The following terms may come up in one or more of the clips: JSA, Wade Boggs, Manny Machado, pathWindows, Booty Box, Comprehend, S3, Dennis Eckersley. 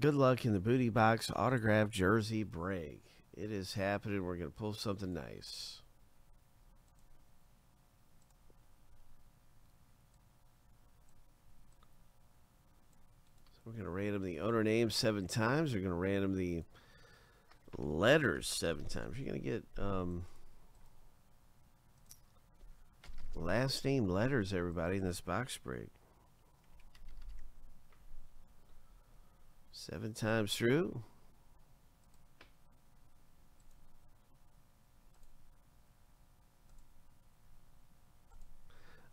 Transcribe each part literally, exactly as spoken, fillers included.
Good luck in the Booty Box autograph jersey break. It is happening. We're going to pull something nice. So we're going to random the owner name seven times. We're going to random the letters seven times. You're going to get um, last name letters, everybody, in this box break. Seven times through.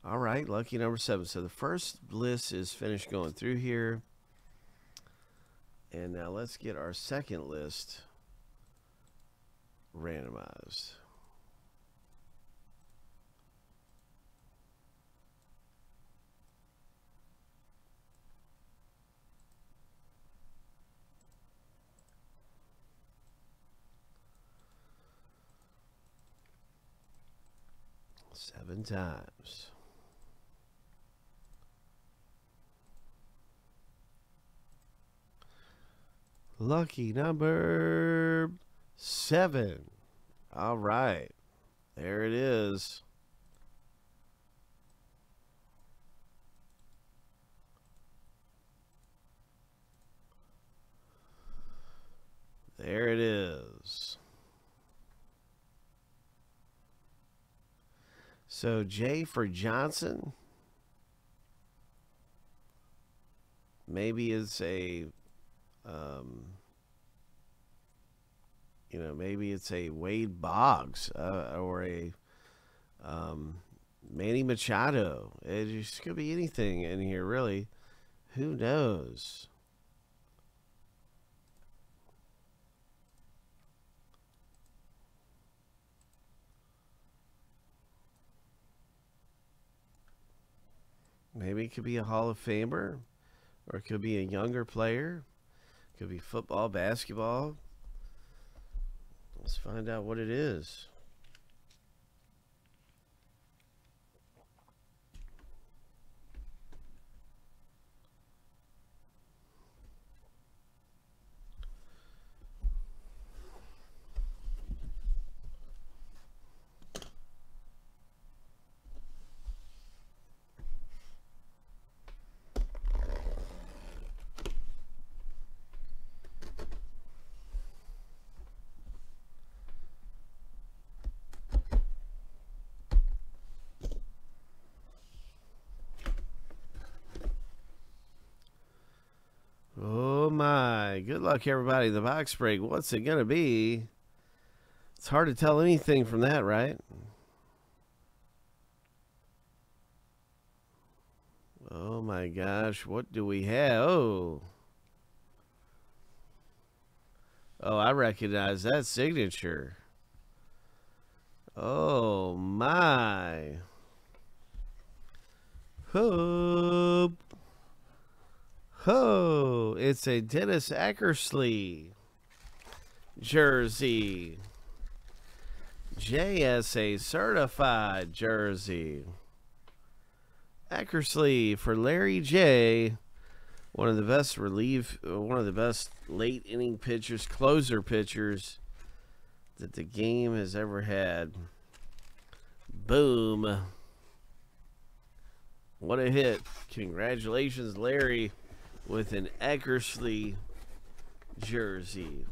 All right, lucky number seven. So the first list is finished going through here. And now let's get our second list randomized. Seven times. Lucky number seven. All right. There it is. There it is. So J for Johnson. Maybe it's a um, you know, maybe it's a Wade Boggs uh, or a um, Manny Machado. It just could be anything in here, really. Who knows? Maybe it could be a Hall of Famer, or it could be a younger player. It could be football, basketball. Let's find out what it is. Good luck, everybody. The box break. What's it going to be? It's hard to tell anything from that, right? Oh, my gosh. What do we have? Oh, oh I recognize that signature. Oh, my. Hope. Oh, it's a Dennis Eckersley jersey. J S A certified jersey. Eckersley for Larry J. One of the best relief, one of the best late inning pitchers, closer pitchers that the game has ever had. Boom. What a hit. Congratulations, Larry, with an Eckersley jersey.